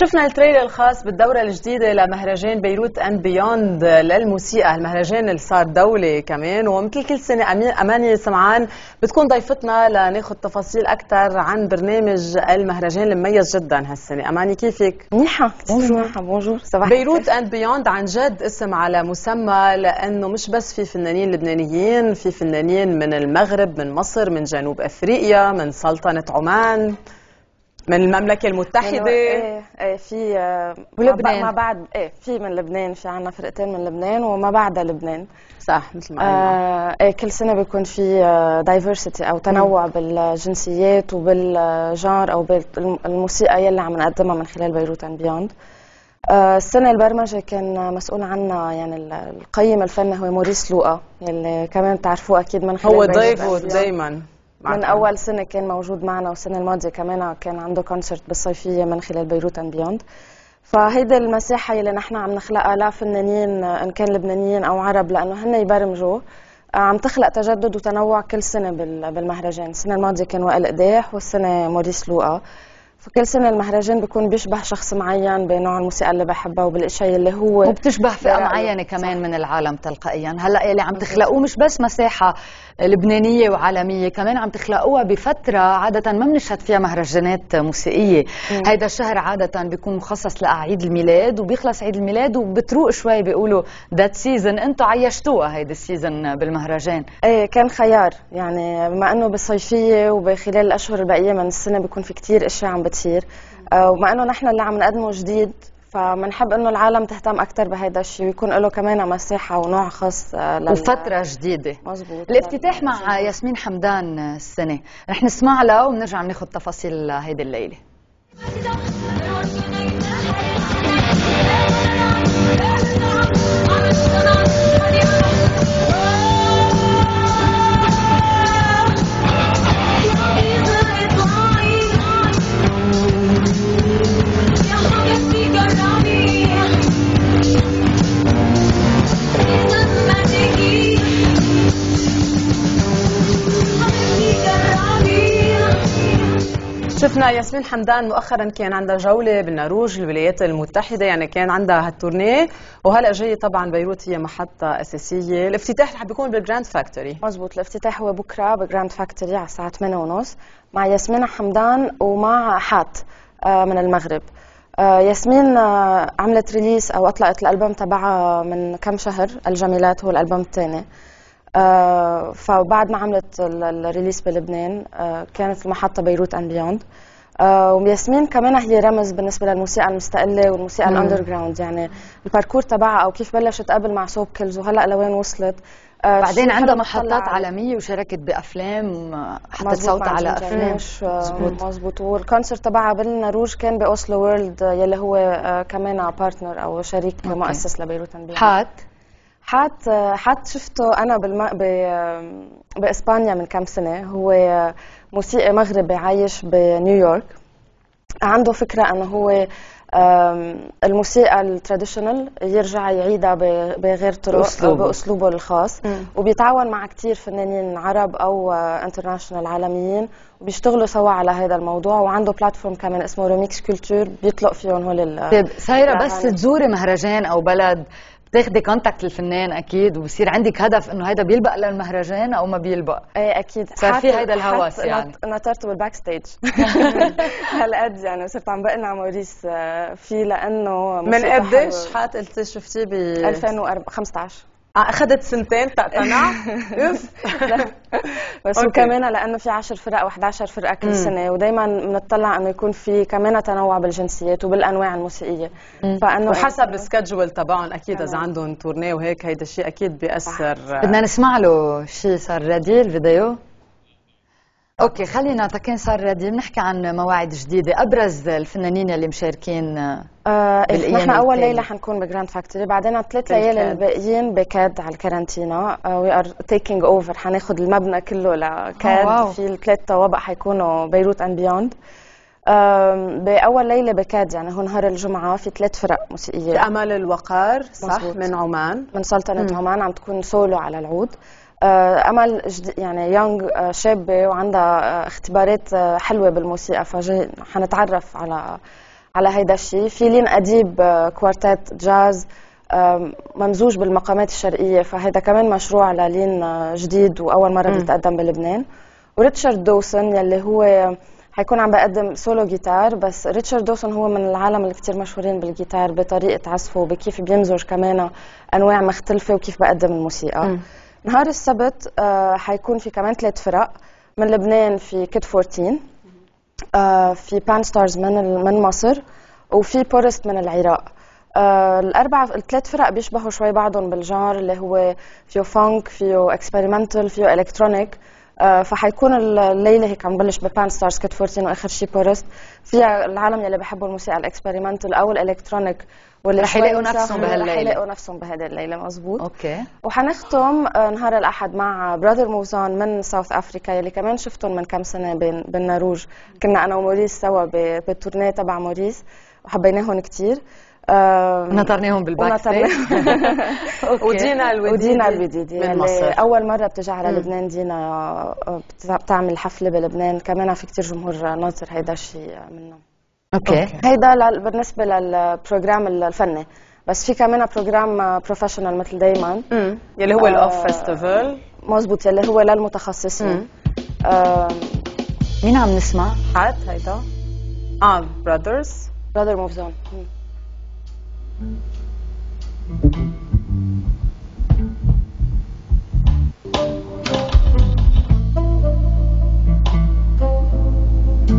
شفنا التريلر الخاص بالدورة الجديدة لمهرجان بيروت أند بيوند للموسيقى، المهرجان اللي صار دولي كمان، ومثل كل سنة أماني سمعان بتكون ضيفتنا لناخذ تفاصيل أكثر عن برنامج المهرجان المميز جدا هالسنة. أماني كيفك؟ منيحة، بونجور، صباح الخير. بيروت أند بيوند عن جد اسم على مسمى، لأنه مش بس في فنانين لبنانيين، في فنانين من المغرب، من مصر، من جنوب أفريقيا، من سلطنة عمان، من المملكة المتحدة، ايه في ولبنان ما بعد، ايه في من لبنان، في عنا فرقتين من لبنان وما بعدها لبنان، صح مثل ما قلنا. ايه كل سنة بيكون في دايفرسيتي او تنوع بالجنسيات وبالجنر او بالموسيقى يلي عم نقدمها من خلال بيروت اند بيوند. السنة البرمجة كان مسؤول عنا يعني القيم الفني هو موريس لوقا، يلي كمان بتعرفوه اكيد من خلال هو ضيفه دايما من أول سنة كان موجود معنا، والسنة الماضية كمان كان عنده كونسرت بالصيفية من خلال بيروت أند بيوند. فهيدا المساحة اللي نحن عم نخلقها لفنانين إن كان لبنانيين أو عرب، لأنه هن يبرمجوا، عم تخلق تجدد وتنوع كل سنة بالمهرجان. السنة الماضية كان وائل قداح والسنة موريس لوقا. فكل سنة المهرجان بيكون بيشبه شخص معين بنوع الموسيقى اللي بحبها وبالاشياء اللي هو، وبتشبه فئة معينة كمان من العالم تلقائيا. هلا اللي عم تخلقوه مش بس مساحة لبنانية وعالمية، كمان عم تخلقوها بفترة عادة ما بنشهد فيها مهرجانات موسيقية. هيدا الشهر عادة بيكون مخصص لأعياد الميلاد، وبيخلص عيد الميلاد وبتروق شوي، بيقولوا ذات سيزن. انتم عيشتوها هيدا السيزن بالمهرجان؟ ايه كان خيار، يعني بما انه بالصيفية وبخلال الاشهر الباقية من السنة بيكون في كثير اشياء عم بتصير، ومع انه نحن اللي عم نقدمه جديد، فمنحب انه العالم تهتم اكثر بهذا الشيء ويكون له كمان مساحه ونوع خاص وفتره جديده. مزبوط. الافتتاح مع ياسمين حمدان السنه، رح نسمع لها وبنرجع ناخذ تفاصيل هيدي الليله. شفنا ياسمين حمدان مؤخرا كان عندها جوله بالنرويج، الولايات المتحده، يعني كان عندها هالتورنيه، وهلا جايه طبعا بيروت هي محطه اساسيه. الافتتاح رح بيكون بالجراند فاكتوري. مزبوط، الافتتاح هو بكره بالجراند فاكتوري على الساعه 8:30 مع ياسمين حمدان ومع حات من المغرب. ياسمين عملت ريليس او اطلقت الالبوم تبعها من كم شهر، الجميلات هو الالبوم الثاني. فبعد ما عملت الريليس بلبنان كانت المحطة بيروت أند بيوند. وياسمين كمان هي رمز بالنسبة للموسيقى المستقلة والموسيقى الأندر جراوند، يعني الباركور تبعها أو كيف بلشت قبل مع سوب كيلز وهلأ لوين وصلت. بعدين عندها محطات عالمية وشاركت بأفلام، حطت صوتها على أفلام. مزبوط. والكونسرت تبعها بالنرويج كان بأوسلو وورلد، يلي هو كمان بارتنر أو شريك مؤسس لبيروت أند بيوند. حات شفته أنا بإسبانيا من كم سنة. هو موسيقي مغربي عايش بنيويورك، عنده فكرة أنه هو الموسيقى التراديشنال يرجع يعيدها بغير طرق أو بأسلوبه الخاص، وبيتعاون مع كتير فنانين عرب أو انترناشنال عالميين وبيشتغلوا سوا على هذا الموضوع، وعنده بلاتفورم كمان اسمه ريميكس كولتشر بيطلق فيهم هول. طيب سايرة بس تزوري مهرجان أو بلد بتاخدي كونتاكت الفنان اكيد، وبصير عندك هدف انه هيدا بيلبق للمهرجان او ما بيلبق؟ ايه اكيد صار في هيدا الهوس. يعني نطرت بالباك ستيج هالقد، يعني صرت عم بقلنا على موريس فيه، لانه من قديش حات قلتي شفتيه؟ ب 2015. اخذت سنتين تقتنع اوف بس وكمان لانه في 10 فرق او 11 فرقه كل سنه، ودائما بنطلع انه يكون في كمان تنوع بالجنسيات وبالانواع الموسيقيه، فانه وحسب السكجول تبعهم اكيد اذا عندهم تورنيه وهيك هيدا الشيء اكيد بياثر. بدنا نسمع له شيء صار رادي الفيديو. اوكي خلينا تكين صار رادي، بنحكي عن مواعيد جديده، ابرز الفنانين اللي مشاركين. نحن اول ليله حنكون بجراند فاكتوري، بعدين الثلاث ليالي الباقيين بكاد على الكارانتينا. وي ار تيكينج اوفر، حناخذ المبنى كله لكاد، في الثلاث طوابق حيكونوا بيروت اند بيوند. باول ليله بكاد يعني هو نهار الجمعه في ثلاث فرق موسيقيه. امل الوقار، صح، من عمان، من سلطنه عمان، عم تكون سولو على العود. امل يعني يونغ، شابه وعندها اختبارات حلوه بالموسيقى، فحنتعرف على على هيدا الشيء. في لين أديب كوارتات جاز ممزوج بالمقامات الشرقية، فهيدا كمان مشروع للين جديد وأول مرة بيتقدم بلبنان. وريتشارد دوسون يلي هو حيكون عم بقدم سولو جيتار، بس ريتشارد دوسون هو من العالم اللي كتير مشهورين بالجيتار بطريقة عزفه وبكيف بيمزج كمان أنواع مختلفة وكيف بقدم الموسيقى. نهار السبت حيكون في كمان 3 فرق من لبنان، في كيد 14، في بان ستارز من مصر، وفي بورست من العراق. ال3 فرق بيشبهوا شوي بعضهم بالجانر اللي هو فيه فانك، فيه اكسبيرمنتال، فيه الكترونيك. فحيكون الليله هيك عم بلش ببان ستارز، كيد 14، واخر شيء بورست. فيها العالم يلي بحبوا الموسيقى الاكسبيرمنتال او الالكترونيك واللي رح يلاقوا نفسهم بهالليله، رح يلاقوا نفسهم بهيدي الليله. مزبوط. اوكي. وحنختم نهار الاحد مع براذر موزان من ساوث افريكا يلي كمان شفتهم من كم سنه بالنروج، كنا انا وموريس سوا بالتورنيه تبع موريس وحبيناهم كثير. نطرناهم بالباك ستيج. ودينا الوديدي من مصر، اول مره بتجي على لبنان. دينا بتعمل حفله بلبنان، كمان في كثير جمهور ناطر هيدا الشيء منهم. اوكي. هيدا بالنسبه للبروجرام الفني، بس في كمان بروجرام بروفيشنال مثل دايما يلي هو الاوف فيستيفال. مزبوط، يلي هو للمتخصصين. مين عم نسمع؟ حد هيدا براذر موزان.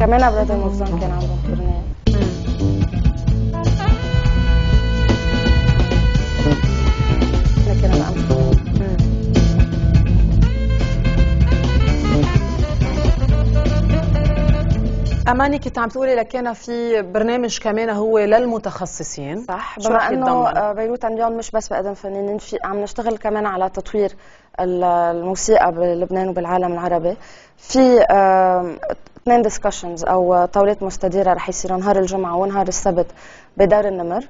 كمان برادر موزان كان عندهم تورنيه. لكن انا أماني كنت عم تقولي لك كان في برنامج كمان هو للمتخصصين، صح؟ بما انه بيروت اند بيوند مش بس بقدم فنانين، في عم نشتغل كمان على تطوير الموسيقى بلبنان وبالعالم العربي. في 2 ديسكشنز او طاولات مستديره رح يصيروا نهار الجمعه ونهار السبت بدار النمر،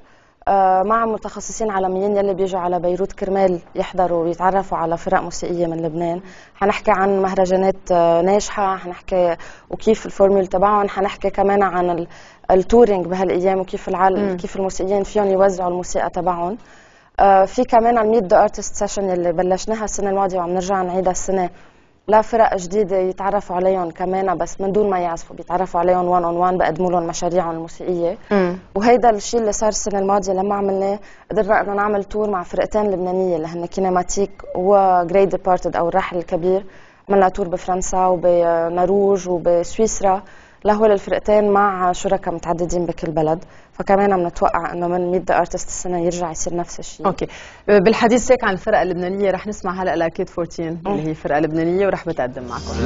مع متخصصين عالميين يلي بيجوا على بيروت كرمال يحضروا ويتعرفوا على فرق موسيقيه من لبنان. حنحكي عن مهرجانات ناجحه، حنحكي وكيف الفورمول تبعهم، حنحكي كمان عن التورينج بهالايام وكيف العالم كيف الموسيقيين فيهم يوزعوا الموسيقى تبعهم. في كمان الميت ذا ارتست سيشن يلي بلشناها السنه الماضيه وعم نرجع نعيدها السنه، لفرق جديده يتعرفوا عليهم كمان بس من دون ما يعزفوا، بيتعرفوا عليهم 1 on 1، بقدموا لهم مشاريعهم الموسيقيه. وهيدا الشيء اللي صار السنه الماضيه لما عملناه، قدرنا انه نعمل تور مع فرقتين لبنانيه اللي هن كينيماتيك وجريد ديبارتد او الراحل الكبير. عملنا تور بفرنسا وبنروج وبسويسرا لهو الفرقتين مع شركاء متعددين بكل بلد. فكمان عم نتوقع انه من ميد ذا ارتست السنه يرجع يصير نفس الشيء. اوكي. بالحديث هيك عن الفرقه اللبنانيه، رح نسمع هلا لكيد 14 اللي هي فرقه لبنانيه ورح بتقدم معكم.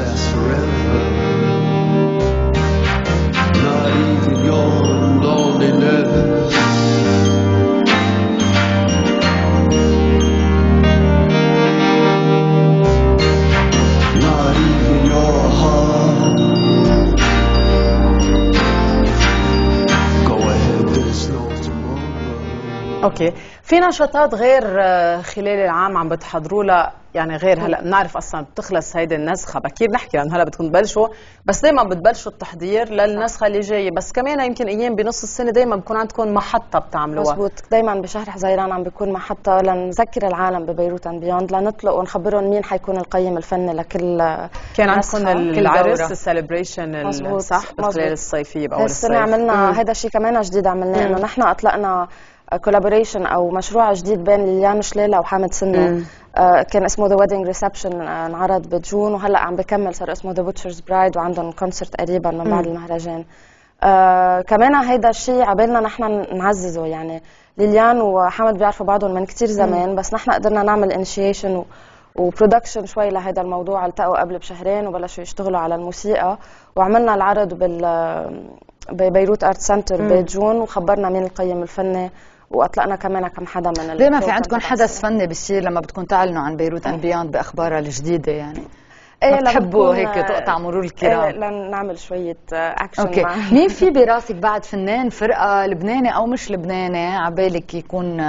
اوكي، في نشاطات غير خلال العام عم بتحضروا لها يعني غير هلا؟ بنعرف اصلا بتخلص هيدي النسخه بكير، نحكي لان هلا بتكون بلشوا، بس دائما بتبلشوا التحضير للنسخه اللي جايه، بس كمان يمكن ايام بنص السنه دائما بكون عندكم محطه بتعملوها. مزبوط، دائما بشهر حزيران عم بيكون محطه لنذكر العالم ببيروت اند بيوند، لنطلق ونخبرهم مين حيكون القيم الفني لكل كان عندكم العرس السليبريشن، صح؟ بالخلال الصيفيه باول الصيف. السنه عملنا هذا الشيء كمان جديد، عملناه انه نحن اطلقنا كولابوريشن او مشروع جديد بين ليليان شليله وحامد سنه، كان اسمه ذا ويدنج ريسبشن، انعرض بجون وهلا عم بكمل، صار اسمه ذا واتشرز برايد، وعندهم كونسرت قريبا من بعد المهرجان. كمان هيدا الشيء عبالنا نحن نعززه، يعني ليليان وحامد بيعرفوا بعضهم من كثير زمان، بس نحن قدرنا نعمل انيشيشن وبرودكشن شوي لهذا الموضوع. التقوا قبل ب2 شهور وبلشوا يشتغلوا على الموسيقى، وعملنا العرض ببيروت ارت سنتر بجون، وخبرنا مين القيم الفني، واطلقنا كمان كم حدا من دائما في عندكم حدث فني بيصير لما بدكم تعلنوا عن بيروت اند بياند باخبارها الجديده، يعني بتحبوا هيك تقطع مرور الكرام، لنعمل شويه اكشن. اوكي، مين في براسك بعد فنان فرقه لبناني او مش لبناني عبالك يكون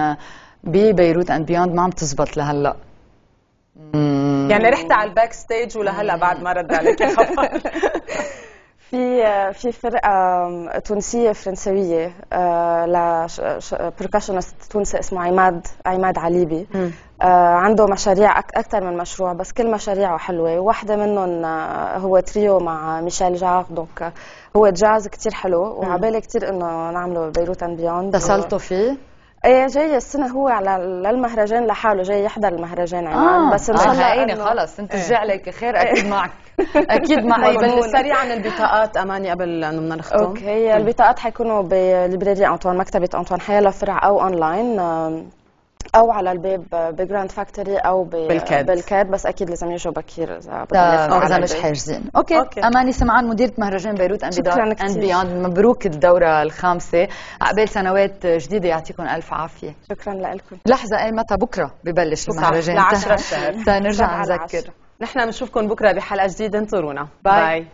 ببيروت اند بياند ما عم تزبط لهلا؟ يعني رحت على الباك ستيج ولهلا بعد ما رد عليك الخبر. في في فرقة تونسية فرنسوية لبركشنست تونسي اسمه عماد عليبي. عنده مشاريع أكثر من مشروع، بس كل مشاريعه حلوة. واحدة منهم هو تريو مع ميشيل جاغ دونك، هو جاز كتير حلو وعبالي كتير إنه نعمله بيروت أند بيوند. دخلتوا فيه؟ ايه، جاي السنه هو على المهرجان لحاله، جاي يحضر المهرجان عمان. بس ان شاء الله عيني خلص انت رجع لك خير. اكيد معك اكيد معك. سريعا عن البطاقات اماني قبل انه بدنا نختم. اوكي، البطاقات حيكونوا بليبراري انطوان، مكتبه انطوان، حيلا فرع او اونلاين او على الباب بجراند فاكتوري او بالكاد، بس اكيد لازم يجوا بكير اذا مش حاجزين. أوكي. اماني سمعان، مديره مهرجان بيروت اند بيوند، مبروك الدوره الخامسه، عقبال سنوات جديده، يعطيكم الف عافيه. شكرا لكم. لحظه، قال متى؟ بكره ببلش المهرجان ل10 الشهر. سنرجع نذكر. نحن بنشوفكم بكره بحلقه جديده، انطرونا. باي.